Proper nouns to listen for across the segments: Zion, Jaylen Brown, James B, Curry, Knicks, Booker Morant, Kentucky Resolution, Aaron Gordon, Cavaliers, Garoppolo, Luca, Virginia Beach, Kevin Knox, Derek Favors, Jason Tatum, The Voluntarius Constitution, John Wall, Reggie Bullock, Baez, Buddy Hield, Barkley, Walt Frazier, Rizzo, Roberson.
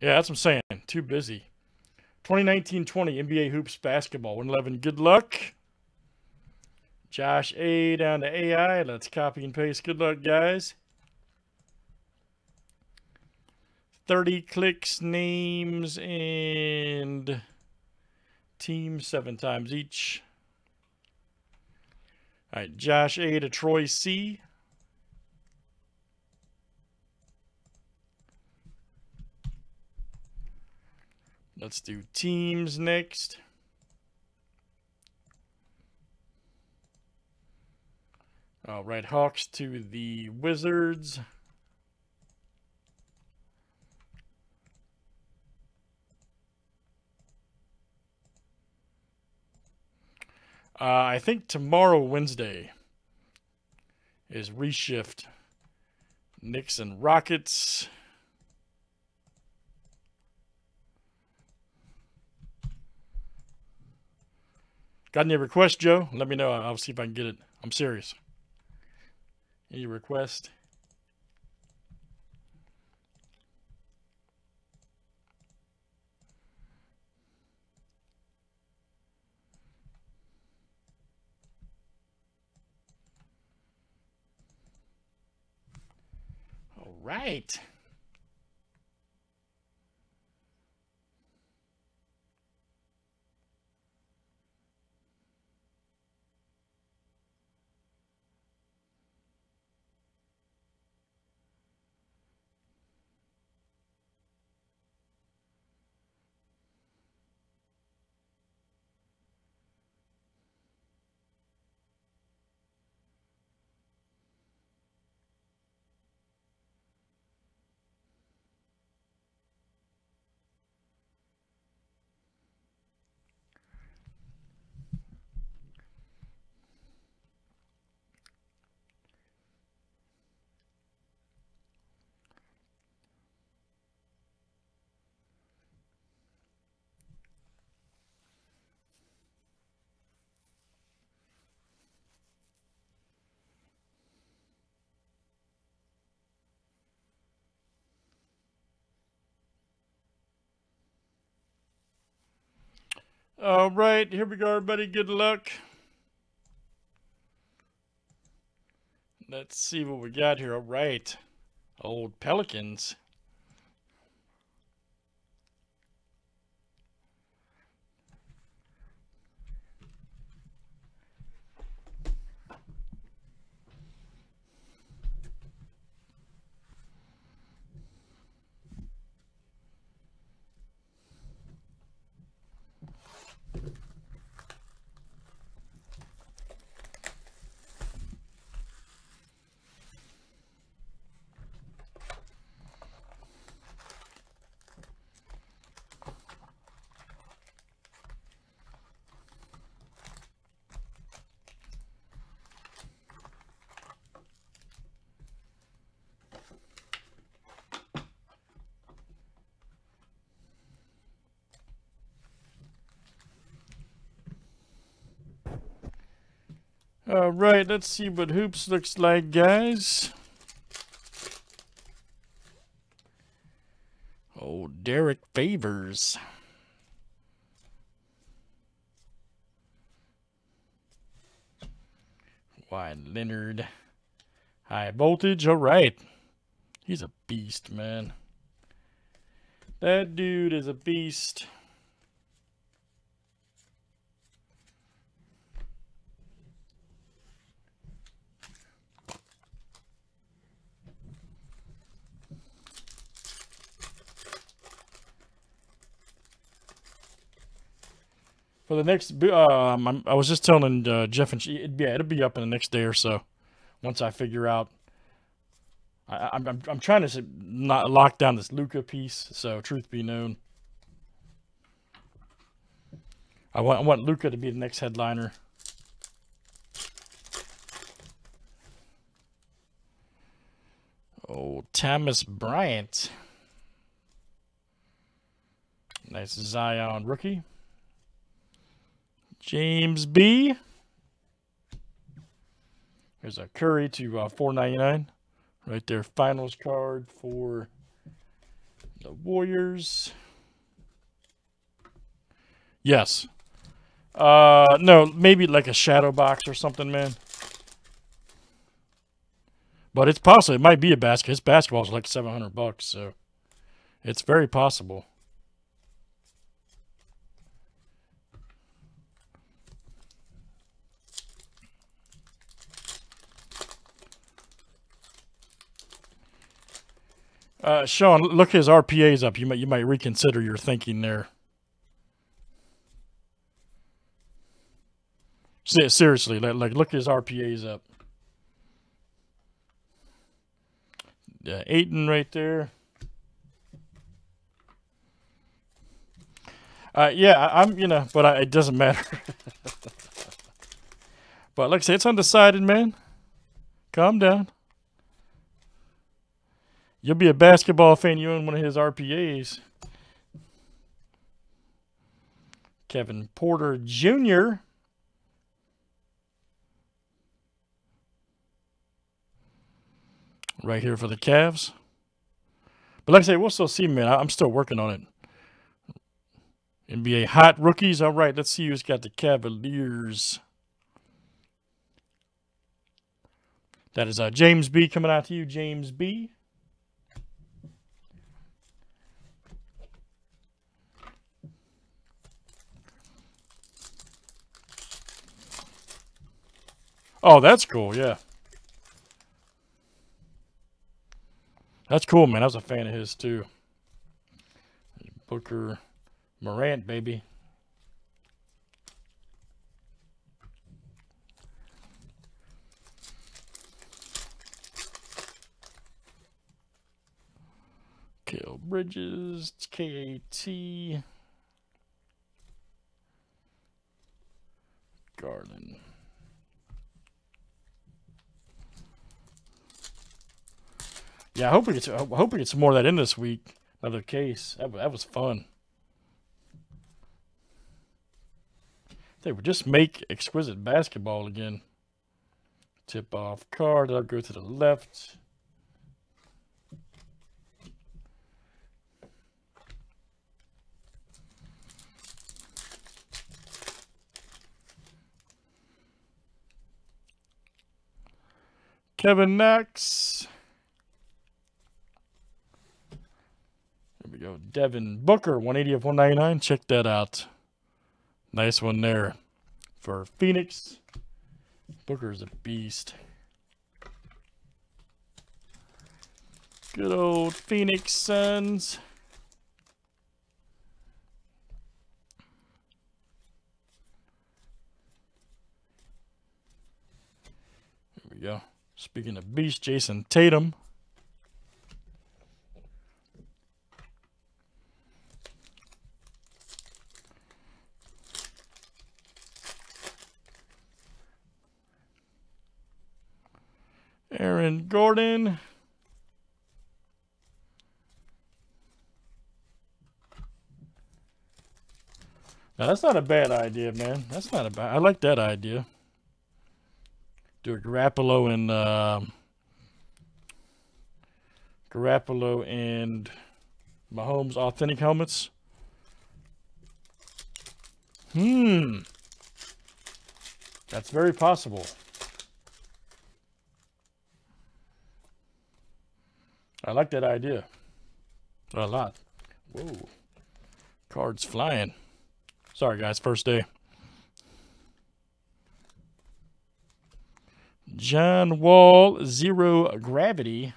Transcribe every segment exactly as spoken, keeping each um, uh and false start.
Yeah, that's what I'm saying. Too busy. twenty nineteen twenty N B A Hoops Basketball. one eleven, good luck. Josh A down to A I. Let's copy and paste. Good luck, guys. thirty clicks, names, and teams seven times each. All right, Josh A to Troy C. Let's do teams next. All right, Hawks to the Wizards. Uh, I think tomorrow, Wednesday, is reshift. Knicks and Rockets. Got any requests, Joe? Let me know. I'll see if I can get it. I'm serious. Any request? All right. All right, here we go, everybody. Good luck. Let's see what we got here. All right, old Pelicans. All right, let's see what hoops looks like, guys. Oh, Derek Favors. Wy Leonard. High voltage, all right. He's a beast, man. That dude is a beast. For the next, um, I'm, I was just telling uh, Jeff and she, it, yeah, it'll be up in the next day or so. Once I figure out, I, I'm, I'm I'm trying to not lock down this Luca piece. So truth be known, I want I want Luca to be the next headliner. Oh, Thomas Bryant, nice Zion rookie. James B. There's a Curry to uh, four ninety-nine, right there. Finals card for the Warriors. Yes. Uh, no, maybe like a shadow box or something, man. But it's possible. It might be a basket. His basketball is like seven hundred bucks, so it's very possible. Uh, Sean, look his R P As up. You might you might reconsider your thinking there. Seriously, like, like look his R P As up. Yeah, Aiden right there. Uh, yeah, I'm you know, but I, it doesn't matter. But like I say, it's undecided, man. Calm down. You'll be a basketball fan. You own one of his R P As. Kevin Porter Junior Right here for the Cavs. But like I say, we'll still see, man. I'm still working on it. N B A hot rookies. All right, let's see who's got the Cavaliers. That is uh, James B coming out to you, James B. Oh, that's cool, yeah. That's cool, man. I was a fan of his, too. Booker Morant, baby. Kale Bridges, K A T Garden. Yeah, I hope we get to, I hope we get some more of that in this week. Another case. That, that was fun. They would just make exquisite basketball again. Tip off card. I'll go to the left. Kevin Knox. We go Devin Booker, one eighty of one ninety-nine. Check that out. Nice one there for Phoenix. Booker's a beast. Good old Phoenix Suns. There we go. Speaking of beast, Jason Tatum. Aaron Gordon. Now that's not a bad idea, man. That's not a bad. I like that idea. Do a Garoppolo and um, Garoppolo and Mahomes authentic helmets. Hmm. That's very possible. I like that idea a lot. Whoa. Cards flying. Sorry, guys. First day. John Wall, zero gravity.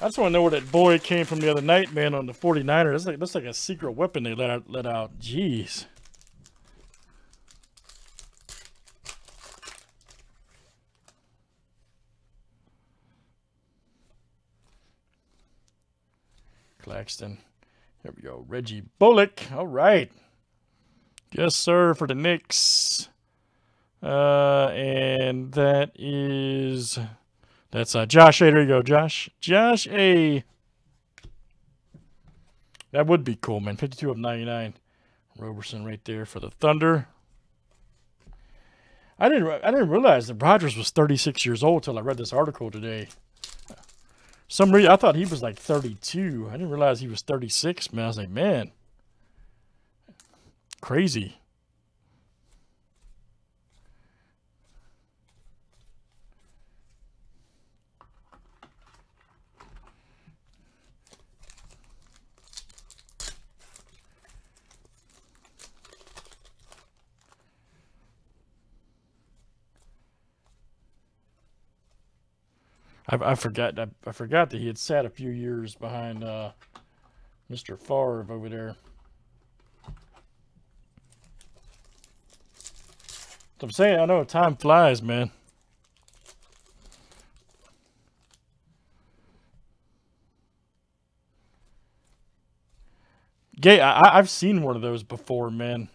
I just want to know where that boy came from the other night, man, on the forty-niners. That's like, that's like a secret weapon they let out. Let out. Jeez. Claxton. Here we go. Reggie Bullock. All right. Yes, sir, for the Knicks. Uh, and that is... That's uh, Josh A. There you go, Josh. Josh A. That would be cool, man. fifty-two of ninety-nine. Roberson right there for the Thunder. I didn't I didn't realize that Rogers was thirty-six years old till I read this article today. Some reason I thought he was like thirty-two. I didn't realize he was thirty-six. Man, I was like, man, crazy. I, I forgot. I, I forgot that he had sat a few years behind uh, Mister Favre over there. So I'm saying, I know time flies, man. Gay, I, I've seen one of those before, man.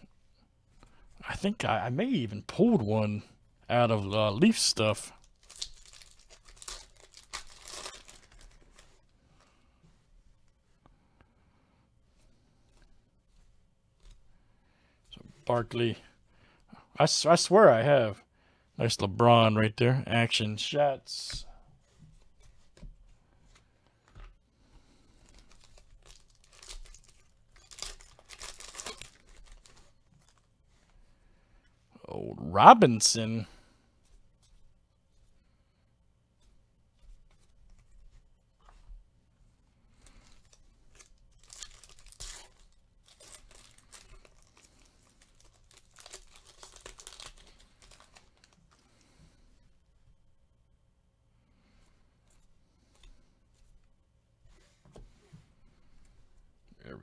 I think I, I may even pulled one out of uh, Leaf stuff. Barkley. I, I swear I have. Nice LeBron right there. Action shots. Old Roberson.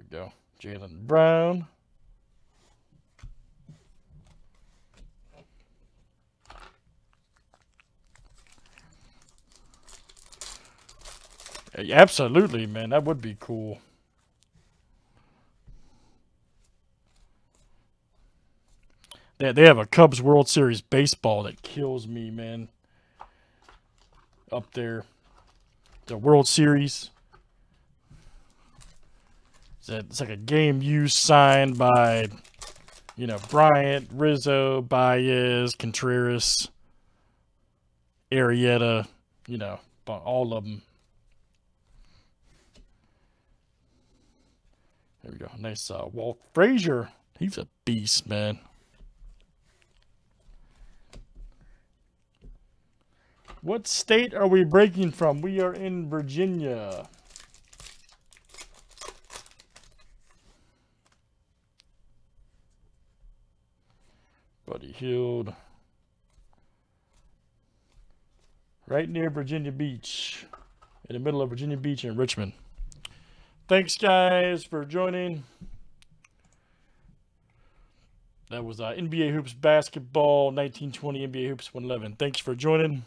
Go Jaylen Brown. Absolutely, man, that would be cool. They they have a Cubs World Series baseball that kills me, man. Up there, the World Series. It's like a game used signed by, you know, Bryant, Rizzo, Baez, Contreras, Arrieta, you know, all of them. There we go. Nice uh, Walt Frazier. He's a beast, man. What state are we breaking from? We are in Virginia. Buddy Hield, right near Virginia Beach, in the middle of Virginia Beach in Richmond. Thanks, guys, for joining. That was uh, N B A Hoops Basketball, nineteen twenty N B A Hoops one eleven. Thanks for joining.